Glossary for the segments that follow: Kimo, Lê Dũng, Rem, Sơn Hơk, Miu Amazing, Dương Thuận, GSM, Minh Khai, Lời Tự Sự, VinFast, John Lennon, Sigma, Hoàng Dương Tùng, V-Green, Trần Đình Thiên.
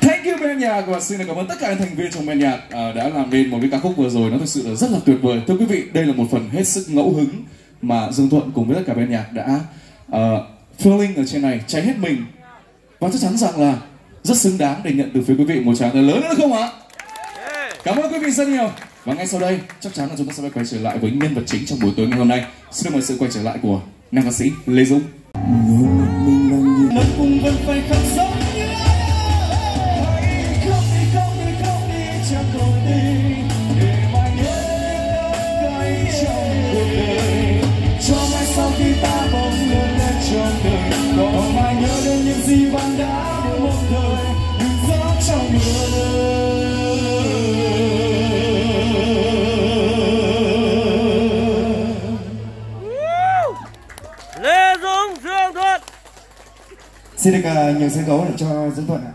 Thank you bên nhạc, và xin cảm ơn tất cả các thành viên trong ban nhạc đã làm nên một cái ca khúc vừa rồi nó thực sự là rất là tuyệt vời. Thưa quý vị, đây là một phần hết sức ngẫu hứng mà Dương Thuận cùng với tất cả ban nhạc đã feeling ở trên này, cháy hết mình, và chắc chắn rằng là rất xứng đáng để nhận từ phía quý vị một tràng tay lớn nữa không ạ? Cảm ơn quý vị rất nhiều. Và ngay sau đây chắc chắn là chúng ta sẽ quay trở lại với nhân vật chính trong buổi tối ngày hôm nay. Xin được mời sự quay trở lại của nam ca sĩ Lê Dũng. Xin được nhiều sân khấu để cho Dương Thuận ạ.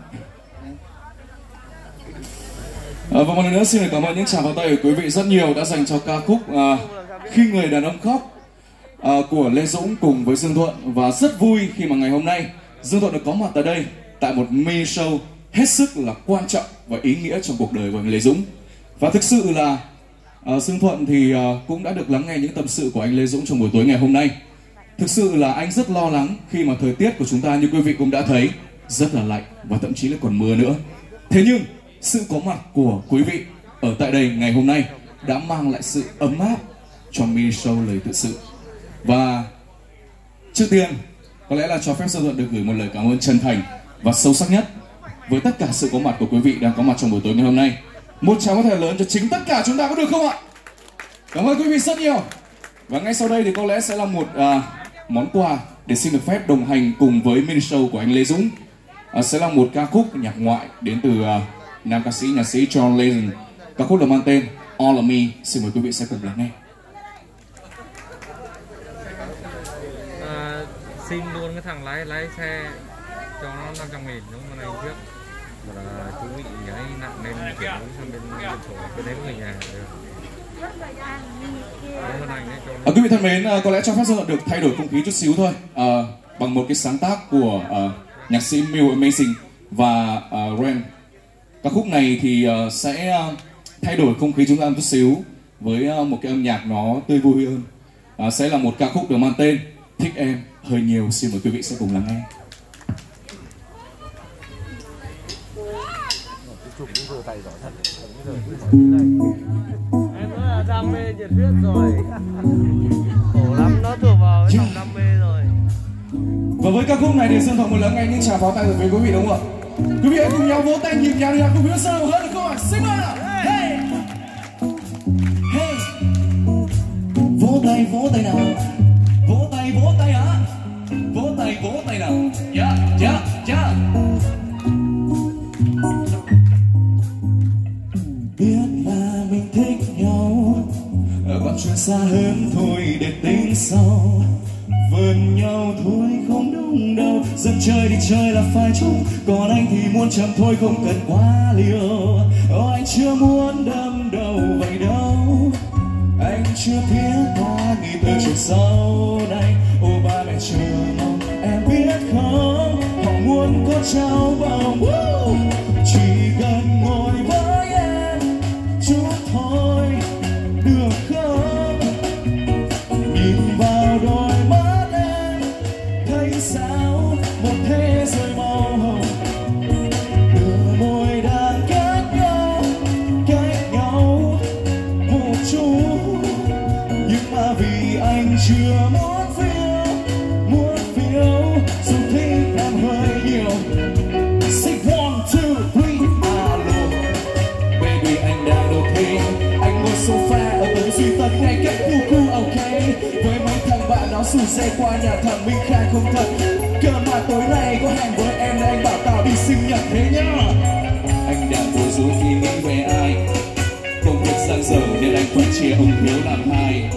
Và một lần nữa xin được cảm ơn những tràng pháo tay của quý vị rất nhiều đã dành cho ca khúc Khi Người Đàn Ông Khóc của Lê Dũng cùng với Dương Thuận. Và rất vui khi mà ngày hôm nay Dương Thuận được có mặt tại đây tại một mini show hết sức là quan trọng và ý nghĩa trong cuộc đời của anh Lê Dũng. Và thực sự là Dương Thuận thì cũng đã được lắng nghe những tâm sự của anh Lê Dũng trong buổi tối ngày hôm nay. Thực sự là anh rất lo lắng khi mà thời tiết của chúng ta như quý vị cũng đã thấy rất là lạnh và thậm chí là còn mưa nữa. Thế nhưng sự có mặt của quý vị ở tại đây ngày hôm nay đã mang lại sự ấm áp cho mini show Lời Tự Sự. Và trước tiên có lẽ là cho phép Dương Thuận được gửi một lời cảm ơn chân thành và sâu sắc nhất với tất cả sự có mặt của quý vị đang có mặt trong buổi tối ngày hôm nay. Một tràng có thể lớn cho chính tất cả chúng ta có được không ạ? Cảm ơn quý vị rất nhiều. Và ngay sau đây thì có lẽ sẽ là một món quà để xin được phép đồng hành cùng với mini show của anh Lê Dũng. Sẽ là một ca khúc nhạc ngoại đến từ nam ca sĩ nhạc sĩ John Lennon. Ca khúc được mang tên All of Me. Xin mời quý vị sẽ cùng lắng nghe. Xin luôn cái thằng lái xe cho nó 500.000 đúng không anh trước. Và chú bị nháy nặng lên chuyển sang bên chỗ bên đấy người nhà. Quý vị thân mến, có lẽ cho phép Dương Thuận được thay đổi không khí chút xíu thôi bằng một cái sáng tác của nhạc sĩ Miu Amazing và Rem. Ca khúc này thì sẽ thay đổi không khí chúng ta một chút xíu với một cái âm nhạc nó tươi vui hơn. Sẽ là một ca khúc được mang tên Thích Em Hơi Nhiều. Xin mời quý vị sẽ cùng lắng nghe. Đam mê nhiệt huyết rồi. Khổ lắm, nó thuộc vào cái dòng đam mê rồi. Và với ca khúc này thì Dương Thuận một lần nghe những tràng pháo tay của quý vị đúng không ạ? Quý vị hãy cùng nhau vỗ tay nhịp nhàng đi học cùng với Sơn Hơk được không ạ? Sigma. Hey. Hey. Vỗ tay nào. Vỗ tay hả? Vỗ tay nào. Yeah, yeah, yeah. Chuyện xa hơn thôi để tính sau, vườn nhau thôi không đúng đâu, dân chơi đi chơi là phải chung, còn anh thì muốn chậm thôi không cần quá liều. Anh chưa muốn đâm đầu vậy đâu, anh chưa thiết tha nghĩ tới chuyện sau này. Ô ba mẹ chờ mong em biết không, họ muốn có cháu vào chỉ cần ngồi với em chút thôi được không? Chưa muốn phiêu, dù thích em hơi nhiều. Say 1, 2, 3, alo. Baby anh đang ok, anh ngồi sofa ở tới duy tật ngay cách cu ok. Với mấy thằng bạn nó rủ xe qua nhà thằng Minh Khai không thật. Cơ mà tối nay có hẹn với em nên anh bảo tao đi sinh nhật thế nhá. Anh đã bối rối khi nghĩ về ai, công việc sang giờ nên anh phải chia ông hiếu làm hai.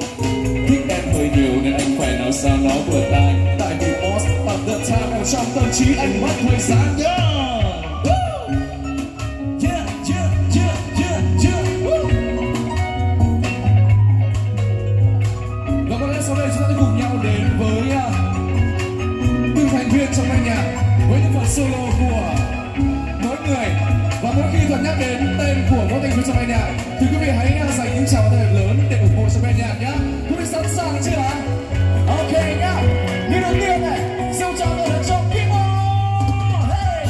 Nhiều nên anh phải nói sao nó vừa tai. Tại vì boss bằng the time nào trong tâm trí anh mất thời gian nhá. Yeah, yeah, yeah, yeah, yeah. Và có lẽ sau đây chúng ta sẽ cùng nhau đến với từng thành viên trong ban nhạc với những phần solo của mỗi người. đến tên của các thành viên trong ban nhạc. Thì quý vị hãy dành những tràng thật lớn để ủng hộ cho ban nhạc nhé. Quý vị sẵn sàng chưa ạ? Ok nhá. Như đầu tiên này, siêu tràng thật lớn cho Kimo. Hey.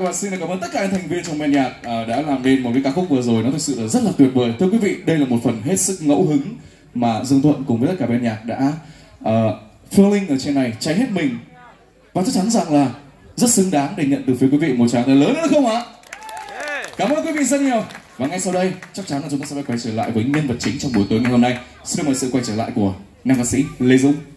Và xin cảm ơn tất cả các thành viên trong ban nhạc đã làm nên một cái ca khúc vừa rồi nó thực sự là rất là tuyệt vời. Thưa quý vị, đây là một phần hết sức ngẫu hứng mà Dương Thuận cùng với tất cả ban nhạc đã feeling ở trên này, cháy hết mình, và chắc chắn rằng là rất xứng đáng để nhận từ phía quý vị một tràng lớn nữa không ạ? Cảm ơn quý vị rất nhiều. Và ngay sau đây chắc chắn là chúng ta sẽ quay trở lại với nhân vật chính trong buổi tối ngày hôm nay. Xin mời sự quay trở lại của nam ca sĩ Lê Dũng.